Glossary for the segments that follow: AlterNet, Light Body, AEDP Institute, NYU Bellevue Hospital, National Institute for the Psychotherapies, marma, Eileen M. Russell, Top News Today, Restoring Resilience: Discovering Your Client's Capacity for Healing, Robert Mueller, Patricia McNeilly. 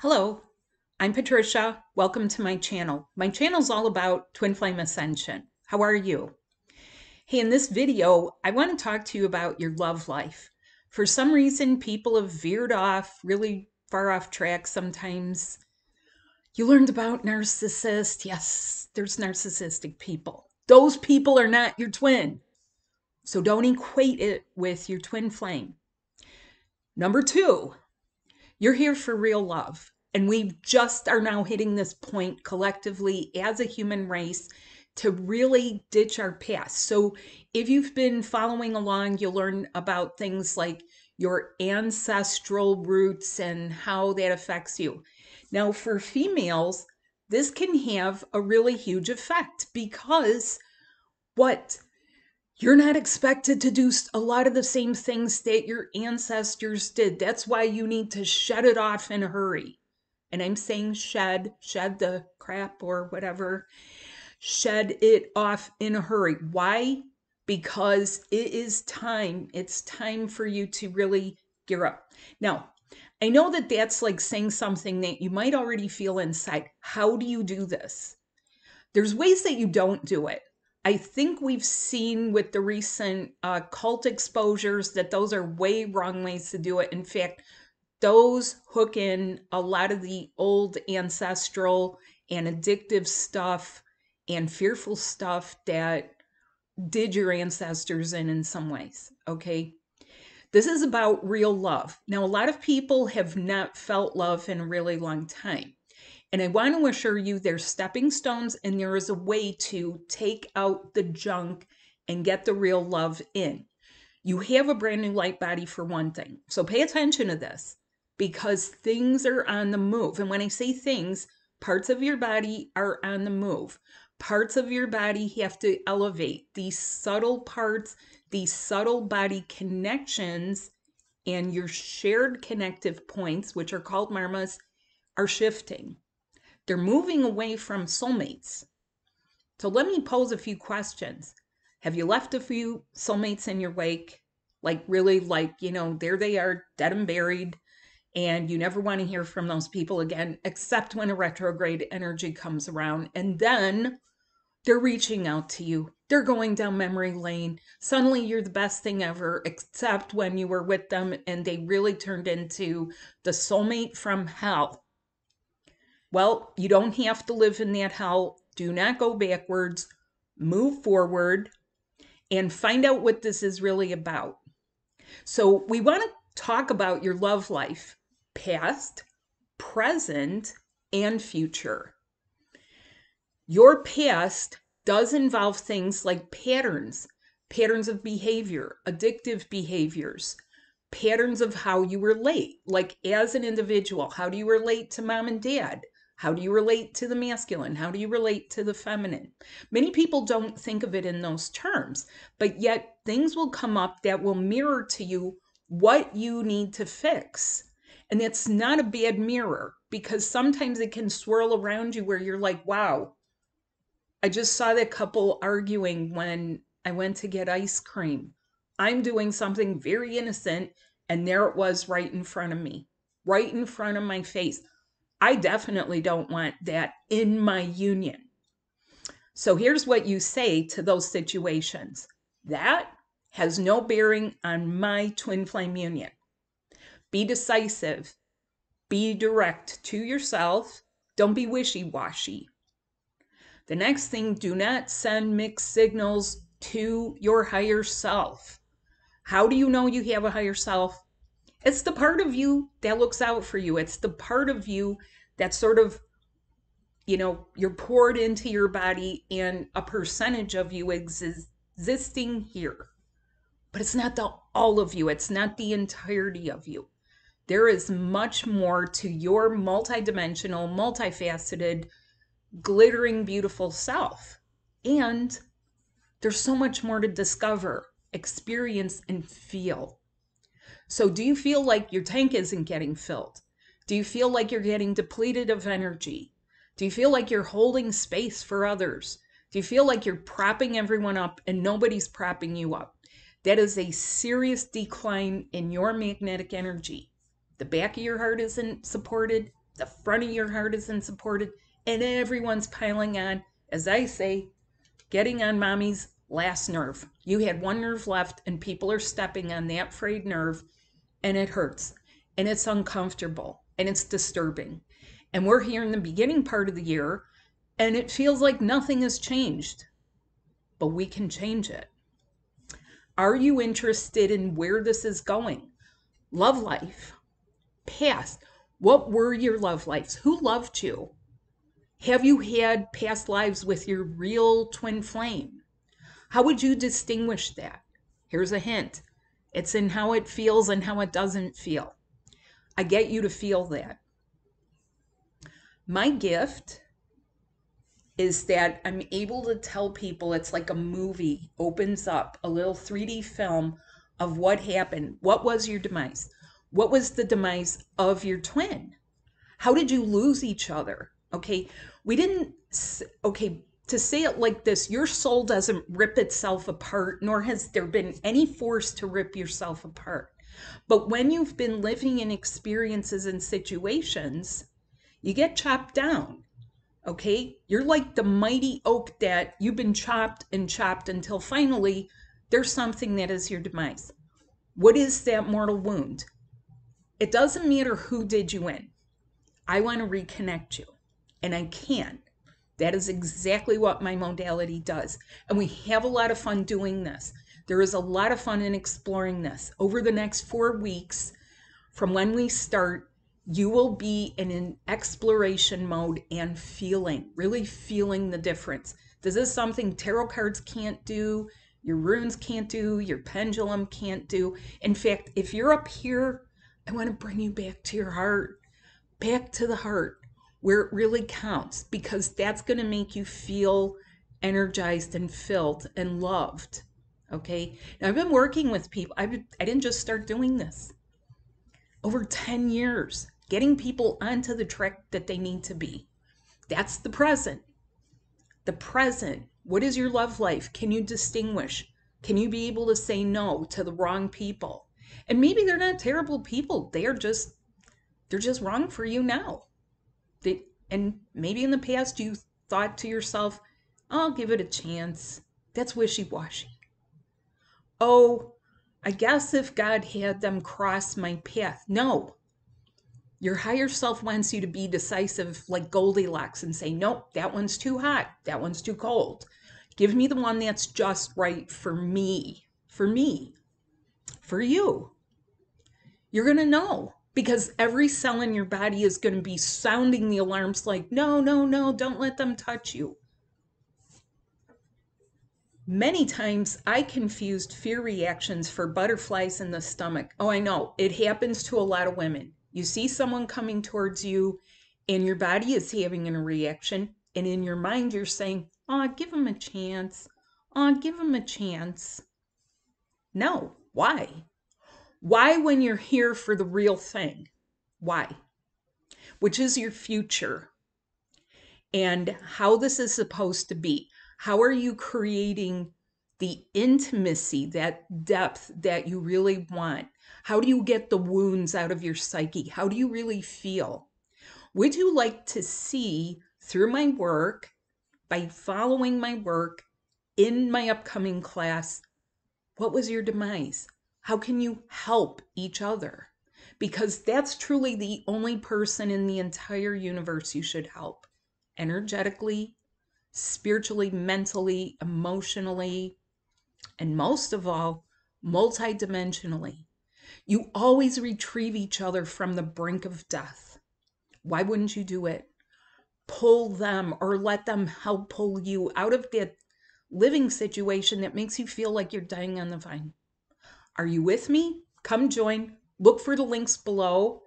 Hello, I'm Patricia. Welcome to my channel. My channel's all about twin flame ascension. How are you? Hey, in this video, I want to talk to you about your love life. For some reason, people have veered off, really far off track sometimes. You learned about narcissists. Yes, there's narcissistic people. Those people are not your twin. So don't equate it with your twin flame. Number two, you're here for real love. And we just are now hitting this point collectively as a human race to really ditch our past. So if you've been following along, you'll learn about things like your ancestral roots and how that affects you. Now for females, this can have a really huge effect because what? You're not expected to do a lot of the same things that your ancestors did. That's why you need to shed it off in a hurry. And I'm saying shed the crap or whatever. Shed it off in a hurry. Why? Because it is time. It's time for you to really gear up. Now, I know that that's like saying something that you might already feel inside. How do you do this? There's ways that you don't do it. I think we've seen with the recent cult exposures that those are way wrong ways to do it. In fact, those hook in a lot of the old ancestral and addictive stuff and fearful stuff that did your ancestors in some ways, okay? This is about real love. Now, a lot of people have not felt love in a really long time. And I want to assure you there's stepping stones and there is a way to take out the junk and get the real love in. You have a brand new light body for one thing. So pay attention to this because things are on the move. And when I say things, parts of your body are on the move. Parts of your body have to elevate. These subtle parts, these subtle body connections and your shared connective points, which are called marmas, are shifting. They're moving away from soulmates. So let me pose a few questions. Have you left a few soulmates in your wake? Like really, like, you know, there they are, dead and buried, and you never want to hear from those people again, except when a retrograde energy comes around. And then they're reaching out to you. They're going down memory lane. Suddenly you're the best thing ever, except when you were with them and they really turned into the soulmate from hell. Well, you don't have to live in that hell. Do not go backwards. Move forward and find out what this is really about. So we want to talk about your love life, past, present, and future. Your past does involve things like patterns of behavior, addictive behaviors, patterns of how you relate. Like as an individual, how do you relate to mom and dad? How do you relate to the masculine? How do you relate to the feminine? Many people don't think of it in those terms, but yet things will come up that will mirror to you what you need to fix. And it's not a bad mirror because sometimes it can swirl around you where you're like, wow, I just saw that couple arguing when I went to get ice cream. I'm doing something very innocent and there it was right in front of me, right in front of my face. I definitely don't want that in my union. So here's what you say to those situations. That has no bearing on my twin flame union. Be decisive. Be direct to yourself. Don't be wishy-washy. The next thing, do not send mixed signals to your higher self. How do you know you have a higher self? It's the part of you that looks out for you. It's the part of you that sort of, you know, you're poured into your body and a percentage of you existing here. But it's not the all of you. It's not the entirety of you. There is much more to your multidimensional, multifaceted, glittering, beautiful self. And there's so much more to discover, experience, and feel. So do you feel like your tank isn't getting filled? Do you feel like you're getting depleted of energy? Do you feel like you're holding space for others? Do you feel like you're propping everyone up and nobody's propping you up? That is a serious decline in your magnetic energy. The back of your heart isn't supported. the front of your heart isn't supported, and everyone's piling on, as I say, getting on mommy's last nerve. You had one nerve left, and people are stepping on that frayed nerve, and it hurts, and it's uncomfortable, and it's disturbing. And we're here in the beginning part of the year, and it feels like nothing has changed, but we can change it. Are you interested in where this is going? Love life, past. What were your love lives? Who loved you? Have you had past lives with your real twin flame? How would you distinguish that? Here's a hint. It's in how it feels and how it doesn't feel. I get you to feel that. My gift is that I'm able to tell people it's like a movie opens up, a little 3D film of what happened. What was your demise? What was the demise of your twin? How did you lose each other? Okay, to say it like this, your soul doesn't rip itself apart, nor has there been any force to rip yourself apart. But when you've been living in experiences and situations, you get chopped down, okay? You're like the mighty oak that you've been chopped and chopped until finally there's something that is your demise. What is that mortal wound? It doesn't matter who did you in. I want to reconnect you, and I can. That is exactly what my modality does. And we have a lot of fun doing this. There is a lot of fun in exploring this. Over the next 4 weeks, from when we start, you will be in an exploration mode and really feeling the difference. This is something tarot cards can't do, your runes can't do, your pendulum can't do. In fact, if you're up here, I want to bring you back to your heart, back to the heart where it really counts, because that's going to make you feel energized and filled and loved. Okay, now I've been working with people. I didn't just start doing this. Over 10 years, getting people onto the track that they need to be. That's the present. The present. What is your love life? Can you distinguish? Can you be able to say no to the wrong people? And maybe they're not terrible people. They're just wrong for you now. And maybe in the past you thought to yourself, I'll give it a chance. That's wishy-washy. Oh, I guess if God had them cross my path. No. Your higher self wants you to be decisive like Goldilocks and say, nope, that one's too hot. That one's too cold. Give me the one that's just right for me. For me. For you. You're going to know, because every cell in your body is going to be sounding the alarms like, no, no, no, don't let them touch you. Many times I confused fear reactions for butterflies in the stomach. Oh, I know. It happens to a lot of women. You see someone coming towards you and your body is having a reaction. And in your mind, you're saying, oh, give him a chance. Oh, give him a chance. No. Why? Why when you're here for the real thing? Why? Which is your future and how this is supposed to be. How are you creating the intimacy, that depth that you really want? How do you get the wounds out of your psyche? How do you really feel? Would you like to see through my work, by following my work in my upcoming class, what was your demise? How can you help each other? Because that's truly the only person in the entire universe you should help, energetically, spiritually, mentally, emotionally, and most of all, multidimensionally. You always retrieve each other from the brink of death. Why wouldn't you do it? Pull them or let them help pull you out of that living situation that makes you feel like you're dying on the vine. Are you with me? Come join. Look for the links below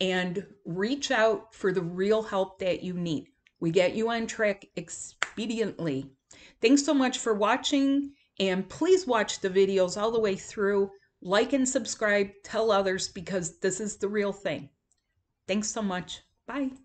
and reach out for the real help that you need. We get you on track expediently. Thanks so much for watching, and please watch the videos all the way through. Like and subscribe, tell others, because this is the real thing. Thanks so much. Bye.